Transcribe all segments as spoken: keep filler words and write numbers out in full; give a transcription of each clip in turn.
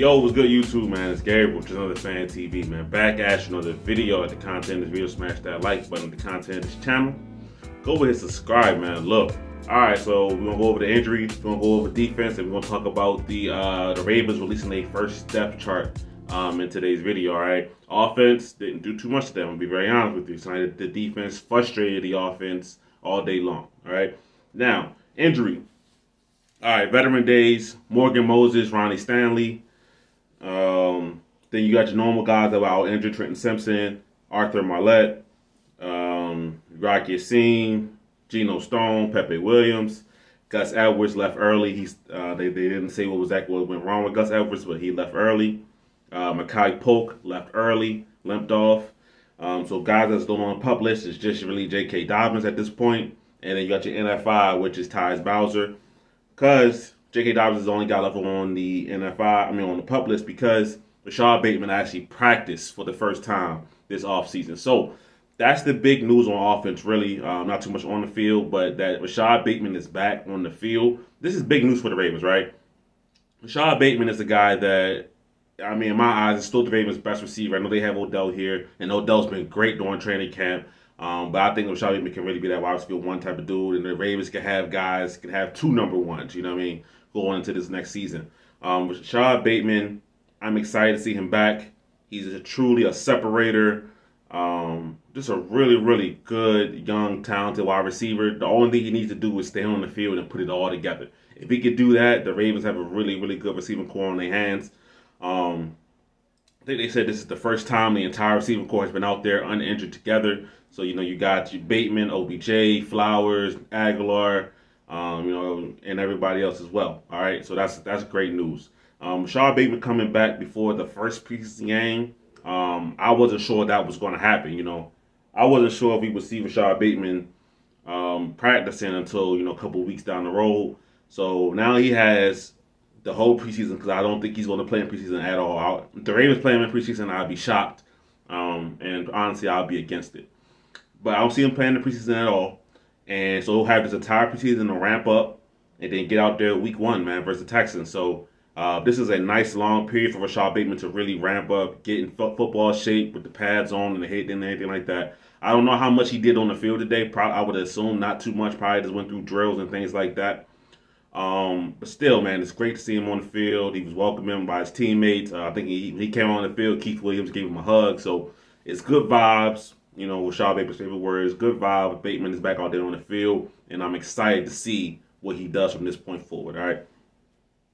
Yo, what's good YouTube, man? It's Gary with another Fan T V, man. Back at you, another video. If the content is real, smash that like button. If the content is channel, go over here, subscribe, man. Look, all right, so we're gonna go over the injuries, we're gonna go over defense, and we're gonna talk about the uh, the Ravens releasing their first depth chart um, in today's video. All right, offense didn't do too much today. I'm gonna be very honest with you. So the defense frustrated the offense all day long. All right, now injury. All right, veteran days: Morgan Moses, Ronnie Stanley. Um, then you got your normal guys that were out injured: Trenton Simpson, Arthur Marlette, um, Rock Ya-Sin, Geno Stone, Pepe Williams. Gus Edwards left early. He's uh, they they didn't say what was that what went wrong with Gus Edwards, but he left early. Uh, Makai Polk left early, limped off. Um, so guys that's still unpublished is just really J K. Dobbins at this point, and then you got your N F I, which is Tyus Bowser, because J K. Dobbins is the only guy left on the N F I, I mean on the pup list, because Rashod Bateman actually practiced for the first time this offseason. So that's the big news on offense, really. Um, not too much on the field, but that Rashod Bateman is back on the field. This is big news for the Ravens, right? Rashod Bateman is the guy that, I mean, in my eyes, is still the Ravens' best receiver. I know they have Odell here, and Odell's been great during training camp. Um, but I think Rashod Bateman can really be that wide receiver one type of dude, and the Ravens can have guys, can have two number ones, you know what I mean, going into this next season. Um, Rashod Bateman, I'm excited to see him back. He's a, truly a separator, um, just a really, really good, young, talented wide receiver. The only thing he needs to do is stay on the field and put it all together. If he could do that, the Ravens have a really, really good receiving core on their hands. Um, I think they said this is the first time the entire receiving core has been out there uninjured together. So, you know, you got your Bateman, O B J, Flowers, Aguilar, um, you know, and everybody else as well. All right, so that's that's great news. Um, Rashod Bateman coming back before the first preseason game. Um, I wasn't sure that was going to happen, you know. I wasn't sure if we would see Rashod Bateman um, practicing until, you know, a couple weeks down the road. So now he has the whole preseason, because I don't think he's going to play in preseason at all. I'll, if the Ravens play him in preseason, I'd be shocked. Um, and honestly, I'll be against it. But I don't see him playing the preseason at all. And so he'll have this entire preseason to ramp up and then get out there week one, man, versus the Texans. So uh, this is a nice long period for Rashod Bateman to really ramp up, get in fo football shape with the pads on and the head and everything like that. I don't know how much he did on the field today. Probably, I would assume not too much. Probably just went through drills and things like that. Um, but still, man, it's great to see him on the field. He was welcomed by his teammates. Uh, I think he, he came on the field. Keith Williams gave him a hug. So it's good vibes. You know, Rashod Bateman's favorite words, good vibe. Bateman is back out there on the field, and I'm excited to see what he does from this point forward, all right?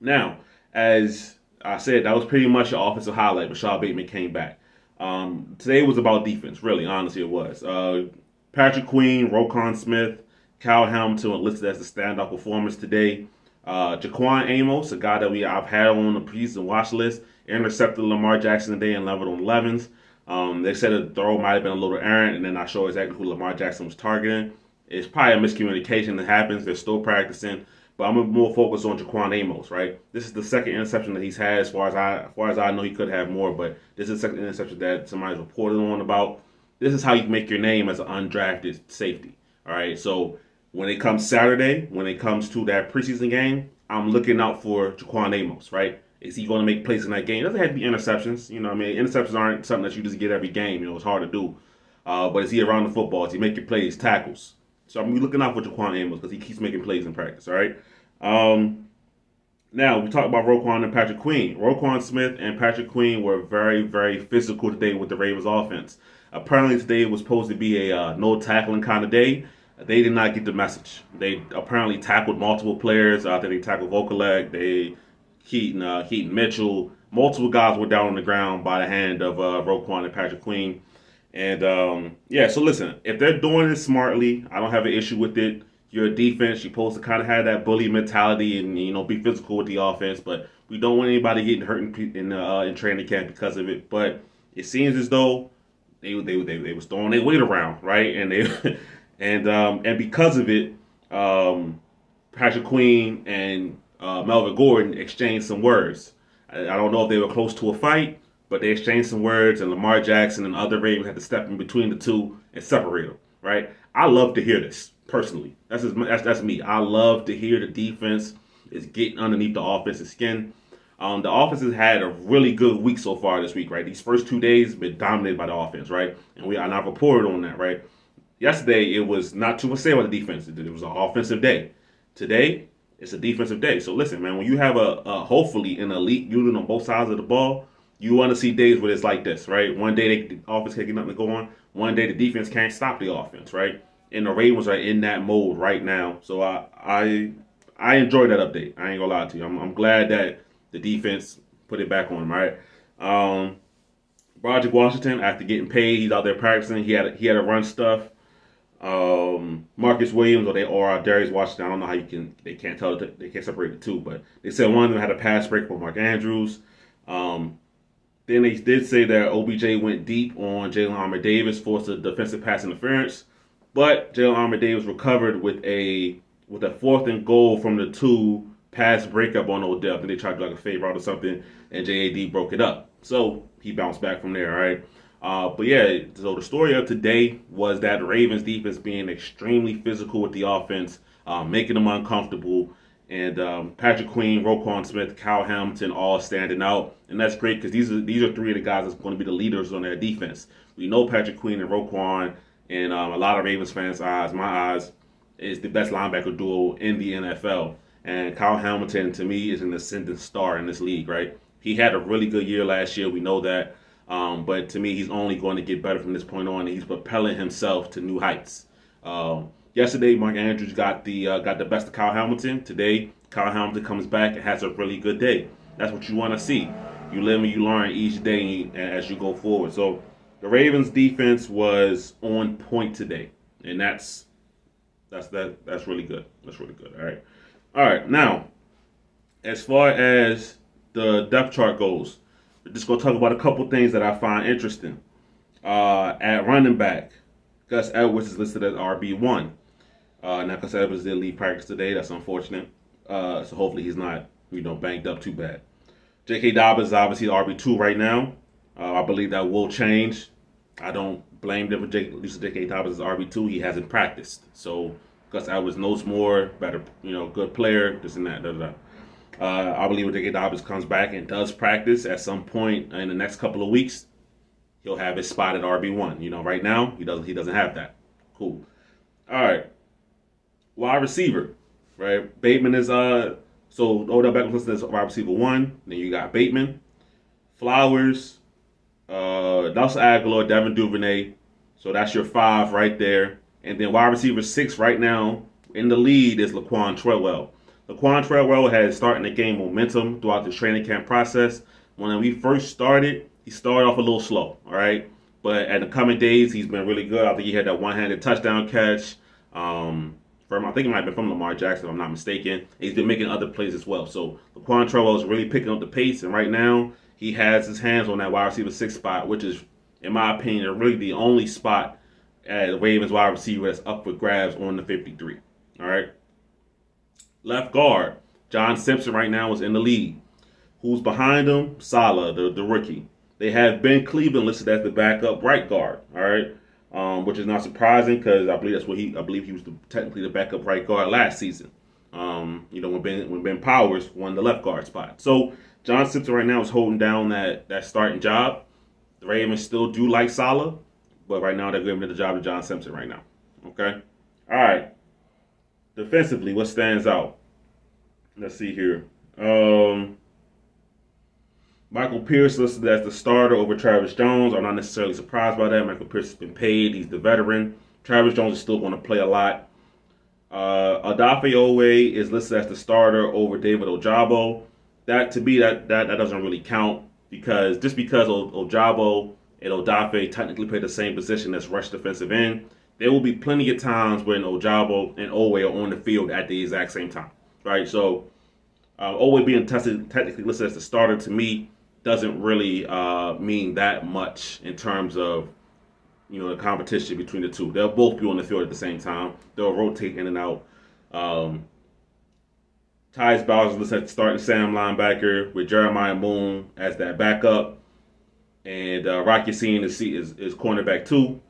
Now, as I said, that was pretty much your offensive highlight. Rashod Bateman came back. Um, today was about defense, really, honestly it was. Uh, Patrick Queen, Roquan Smith, Kyle Hamilton listed as the standout performance today. Uh, Jaquan Amos, a guy that we I've had on the preseason watch list, intercepted Lamar Jackson today and leveled on elevens. Um, they said the throw might have been a little errant, and then I showed exactly who Lamar Jackson was targeting. It's probably a miscommunication that happens. They're still practicing, but I'm more focused on Jaquan Amos, right? This is the second interception that he's had. As far as I, as far as I know, he could have more, but this is the second interception that somebody's reported on about. This is how you make your name as an undrafted safety, all right? So when it comes Saturday, when it comes to that preseason game, I'm looking out for Jaquan Amos, right? Is he going to make plays in that game? It doesn't have to be interceptions. You know what I mean? Interceptions aren't something that you just get every game. You know, it's hard to do. Uh, but is he around the football? Is he making plays, tackles? So I'm looking out for Jaquan Amos because he keeps making plays in practice, all right? Um, now, we talk about Roquan and Patrick Queen. Roquan Smith and Patrick Queen were very, very physical today with the Ravens offense. Apparently today was supposed to be a uh, no tackling kind of day. They did not get the message. They apparently tackled multiple players. I think they tackled Vokalek. They... Keaton, uh, Keaton Mitchell, multiple guys were down on the ground by the hand of uh, Roquan and Patrick Queen. And, um, yeah, so listen, if they're doing it smartly, I don't have an issue with it. You're a defense. You're supposed to kind of have that bully mentality and, you know, be physical with the offense. But we don't want anybody getting hurt in, in, uh, in training camp because of it. But it seems as though they they, they, they was throwing their weight around, right? And, they, and, um, and because of it, um, Patrick Queen and... Uh, Melvin Gordon exchanged some words. I, I don't know if they were close to a fight, but they exchanged some words, and Lamar Jackson and other Ravens had to step in between the two and separate them, right? I love to hear this, personally. That's, just, that's, that's me. I love to hear the defense is getting underneath the offense's skin. Um, the offense has had a really good week so far this week, right? These first two days have been dominated by the offense, right? And we and I reported on that, right? Yesterday, it was not too much to say about the defense. It was an offensive day. Today, it's a defensive day. So listen, man, when you have a, a hopefully an elite unit on both sides of the ball, you want to see days where it's like this, right? One day they, the offense can't get nothing to go on. One day the defense can't stop the offense, right? And the Ravens are in that mode right now. So I I I enjoyed that update. I ain't gonna lie to you. I'm, I'm glad that the defense put it back on him, right? Um, Broderick Washington, after getting paid, he's out there practicing. He had a, he had to run stuff. Um, Marcus Williams, or they are Darius Washington. I don't know how you can they can't tell they can't separate the two, but they said one of them had a pass break for Mark Andrews. Um, then they did say that O B J went deep on Jalen Armour-Davis, forced a defensive pass interference, but Jalen Armour-Davis recovered with a with a fourth and goal from the two pass breakup on Odell. I think they tried to do like a fade route or something, and J A D broke it up. So he bounced back from there, right? Uh, but yeah, so the story of today was that Ravens defense being extremely physical with the offense, uh, making them uncomfortable, and um, Patrick Queen, Roquan Smith, Kyle Hamilton all standing out, and that's great because these are these are three of the guys that's going to be the leaders on their defense. We know Patrick Queen and Roquan, and um, a lot of Ravens fans' eyes, my eyes, is the best linebacker duo in the N F L, and Kyle Hamilton to me is an ascendant star in this league, right? He had a really good year last year, we know that. Um, but to me, he's only going to get better from this point on, and he's propelling himself to new heights. Um, yesterday, Mark Andrews got the uh, got the best of Kyle Hamilton. Today, Kyle Hamilton comes back and has a really good day. That's what you want to see. You live and you learn each day you, as you go forward. So the Ravens' defense was on point today, and that's that's that that's really good. That's really good. All right, all right. Now, as far as the depth chart goes, just going to talk about a couple things that I find interesting. Uh, at running back, Gus Edwards is listed as R B one. Uh, now, Gus Edwards did leave practice today. That's unfortunate. Uh, so hopefully he's not, you know, banked up too bad. J K. Dobbins is obviously R B two right now. Uh, I believe that will change. I don't blame them for J K. Dobbins is R B two. He hasn't practiced. So Gus Edwards knows more, better, you know, good player, this and that, da da da. Uh, I believe when J K. Dobbins comes back and does practice at some point in the next couple of weeks, he'll have his spot at R B one. You know, right now, he doesn't he doesn't have that. Cool. All right. Wide receiver, right? Bateman is, uh, so Odell Beckham is wide receiver one. Then you got Bateman, Flowers, uh, Dulce Aguilar, Devin DuVernay. So that's your five right there. And then wide receiver six right now in the lead is Laquon Treadwell. Laquon Treadwell has started to gain momentum throughout the training camp process. When we first started, he started off a little slow, all right? But in the coming days, he's been really good. I think he had that one-handed touchdown catch. Um, from I think it might have been from Lamar Jackson, if I'm not mistaken. He's been making other plays as well. So Laquon Treadwell is really picking up the pace, and right now he has his hands on that wide receiver six spot, which is, in my opinion, really the only spot at the Ravens wide receiver that's up for grabs on the fifty-three, all right? Left guard, John Simpson right now is in the lead. Who's behind him? Salah, the, the rookie. They have Ben Cleveland listed as the backup right guard, all right, um, which is not surprising because I believe that's what he. I believe he was the, technically the backup right guard last season. Um, you know when Ben when Ben Powers won the left guard spot. So John Simpson right now is holding down that that starting job. The Ravens still do like Salah, but right now they're giving the job to John Simpson right now. Okay, all right. Defensively, what stands out? Let's see here. Um, Michael Pierce listed as the starter over Travis Jones. I'm not necessarily surprised by that. Michael Pierce has been paid. He's the veteran. Travis Jones is still going to play a lot. Uh, Odafe Oweh is listed as the starter over David Ojabo. That, to me, that, that, that doesn't really count because just because o Ojabo and Odafe technically play the same position as rush defensive end, there will be plenty of times when Ojabo and Oweh are on the field at the exact same time, right? So uh, Oweh being tested, technically listed as the starter to me doesn't really uh, mean that much in terms of, you know, the competition between the two. They'll both be on the field at the same time. They'll rotate in and out. Um, Tyus Bowser listed as the starting Sam linebacker with Jeremiah Moon as that backup. And uh, Rock Ya-Sin is, is, is cornerback two.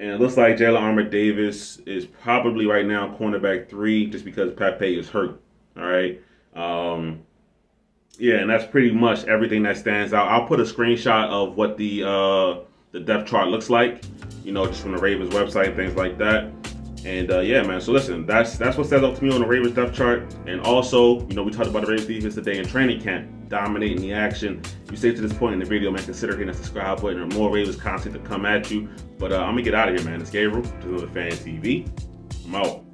And it looks like Jalen Armour-Davis is probably right now cornerback three just because Pepe is hurt, all right? Um, Yeah, and that's pretty much everything that stands out. I'll put a screenshot of what the uh, the depth chart looks like, you know, just from the Ravens website and things like that. And uh, yeah, man, so listen, that's that's what stands out to me on the Ravens depth chart. And also, you know, we talked about the Ravens defense today in training camp, dominating the action. If you stay to this point in the video, man, consider hitting that subscribe button. There are more Ravens content to come at you. But uh, I'm going to get out of here, man. It's Gabriel, to the Fan T V. I'm out.